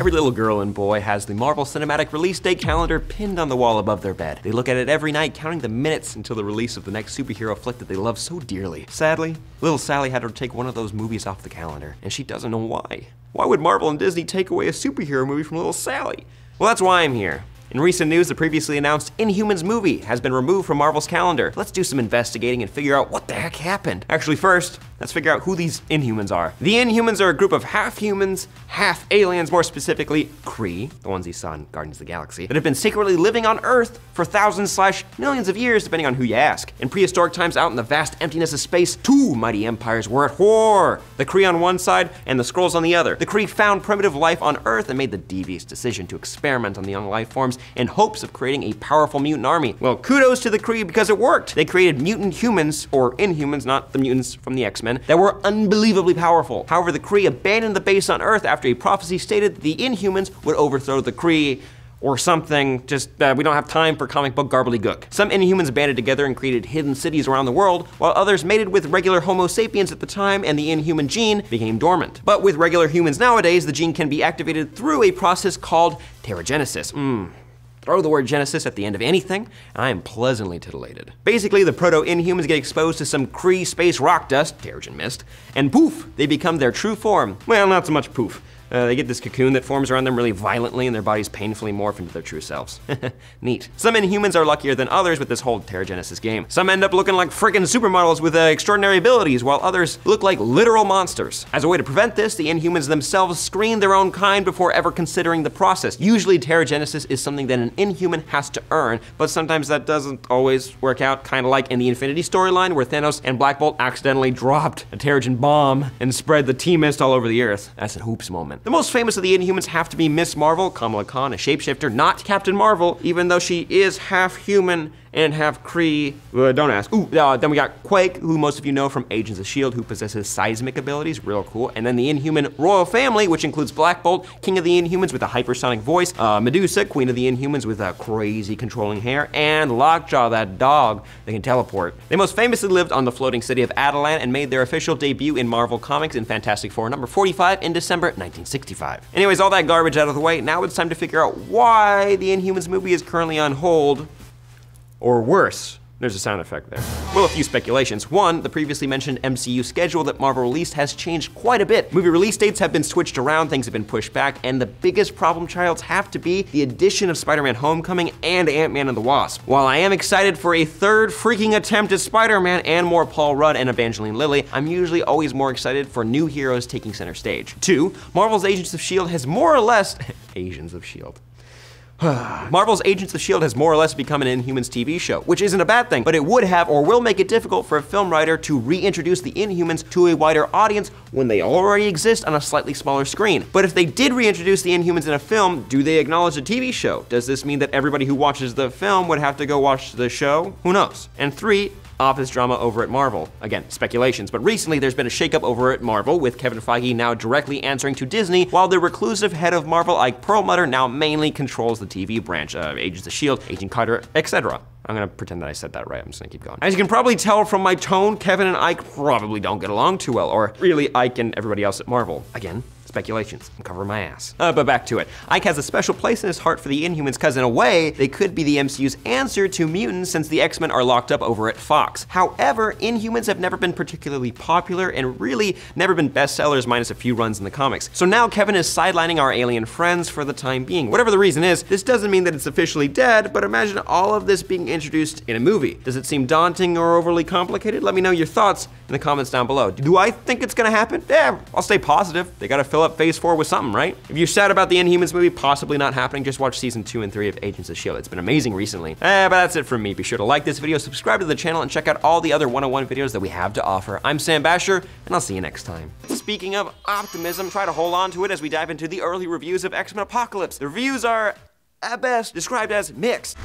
Every little girl and boy has the Marvel Cinematic Release Day calendar pinned on the wall above their bed. They look at it every night, counting the minutes until the release of the next superhero flick that they love so dearly. Sadly, little Sally had to take one of those movies off the calendar, and she doesn't know why. Why would Marvel and Disney take away a superhero movie from little Sally? Well, that's why I'm here. In recent news, the previously announced Inhumans movie has been removed from Marvel's calendar. Let's do some investigating and figure out what the heck happened. Actually, first, let's figure out who these Inhumans are. The Inhumans are a group of half-humans, half-aliens, more specifically, Kree, the ones you saw in Guardians of the Galaxy, that have been secretly living on Earth for thousands/millions of years, depending on who you ask. In prehistoric times, out in the vast emptiness of space, two mighty empires were at war. The Kree on one side and the Skrulls on the other. The Kree found primitive life on Earth and made the devious decision to experiment on the young life forms in hopes of creating a powerful mutant army. Well, kudos to the Kree because it worked. They created mutant humans, or Inhumans, not the mutants from the X-Men, that were unbelievably powerful. However, the Kree abandoned the base on Earth after a prophecy stated that the Inhumans would overthrow the Kree or something. We don't have time for comic book gobbledygook. Some Inhumans banded together and created hidden cities around the world, while others mated with regular Homo sapiens at the time and the Inhuman gene became dormant. But with regular humans nowadays, the gene can be activated through a process called Terrigenesis. Throw the word Genesis at the end of anything, and I am pleasantly titillated. Basically, the proto-Inhumans get exposed to some Kree space rock dust, Terrigen Mist, and poof, they become their true form. Well, not so much poof. They get this cocoon that forms around them really violently and their bodies painfully morph into their true selves. Neat. Some Inhumans are luckier than others with this whole Terrigenesis game. Some end up looking like frickin' supermodels with extraordinary abilities, while others look like literal monsters. As a way to prevent this, the Inhumans themselves screen their own kind before ever considering the process. Usually Terrigenesis is something that an Inhuman has to earn, but sometimes that doesn't always work out, kinda like in the Infinity storyline where Thanos and Black Bolt accidentally dropped a Terrigen bomb and spread the T-Mist all over the Earth. That's a hoops moment. The most famous of the Inhumans have to be Ms. Marvel, Kamala Khan, a shapeshifter, not Captain Marvel, even though she is half human and half Kree. Don't ask. Then we got Quake, who most of you know from Agents of S.H.I.E.L.D., who possesses seismic abilities, real cool. And then the Inhuman royal family, which includes Black Bolt, King of the Inhumans with a hypersonic voice, Medusa, Queen of the Inhumans with crazy controlling hair, and Lockjaw, that dog that can teleport. They most famously lived on the floating city of Attilan and made their official debut in Marvel Comics in Fantastic Four number 45 in December 1965. Anyways, all that garbage out of the way, now it's time to figure out why the Inhumans movie is currently on hold. Or worse, there's a sound effect there. Well, a few speculations. One, the previously mentioned MCU schedule that Marvel released has changed quite a bit. Movie release dates have been switched around, things have been pushed back, and the biggest problem childs have to be the addition of Spider-Man Homecoming and Ant-Man and the Wasp. While I am excited for a third freaking attempt at Spider-Man and more Paul Rudd and Evangeline Lilly, I'm usually always more excited for new heroes taking center stage. Two, Marvel's Agents of S.H.I.E.L.D. has more or less... Agents of S.H.I.E.L.D. Marvel's Agents of S.H.I.E.L.D. has more or less become an Inhumans TV show, which isn't a bad thing, but it would have or will make it difficult for a film writer to reintroduce the Inhumans to a wider audience when they already exist on a slightly smaller screen. But if they did reintroduce the Inhumans in a film, do they acknowledge the TV show? Does this mean that everybody who watches the film would have to go watch the show? Who knows? And three, office drama over at Marvel. Again, speculations, but recently there's been a shakeup over at Marvel, with Kevin Feige now directly answering to Disney, while the reclusive head of Marvel, Ike Perlmutter, now mainly controls the TV branch of Agents of S.H.I.E.L.D., Agent Carter, etc. I'm gonna pretend that I said that right, I'm just gonna keep going. As you can probably tell from my tone, Kevin and Ike probably don't get along too well, or really Ike and everybody else at Marvel. Again, speculations. I'm covering my ass. But back to it. Ike has a special place in his heart for the Inhumans because in a way, they could be the MCU's answer to mutants since the X-Men are locked up over at Fox. However, Inhumans have never been particularly popular and really never been bestsellers minus a few runs in the comics. So now Kevin is sidelining our alien friends for the time being. Whatever the reason is, this doesn't mean that it's officially dead, but imagine all of this being introduced in a movie. Does it seem daunting or overly complicated? Let me know your thoughts in the comments down below. Do I think it's gonna happen? Yeah, I'll stay positive. They gotta fill up phase 4 with something, right? If you're sad about the Inhumans movie possibly not happening, just watch season 2 and 3 of Agents of S.H.I.E.L.D. It's been amazing recently. But that's it from me. Be sure to like this video, subscribe to the channel, and check out all the other one-on-one videos that we have to offer. I'm Sam Basher, and I'll see you next time. Speaking of optimism, try to hold on to it as we dive into the early reviews of X-Men Apocalypse. The reviews are, at best, described as mixed.